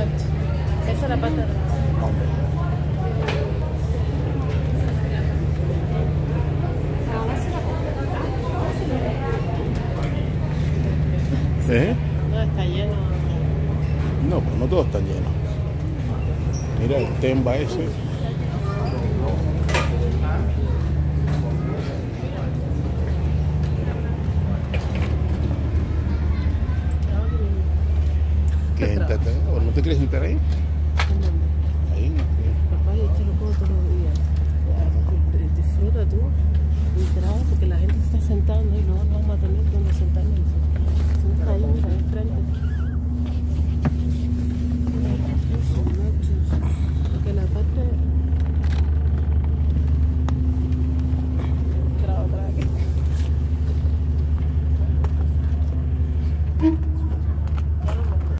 mueve. Esa es la pata. ¿Eh? No, está lleno. No, pues no todos están llenos. Mira el temba ese. ¿Qué gente está? ¿No te quieres sentar ahí? Ahí. Papá, yo te lo puedo todos los días. Disfruta tú y trabaja porque la gente se está sentando y luego vamos a tener donde sentarnos. Ahí, mira, ahí frente.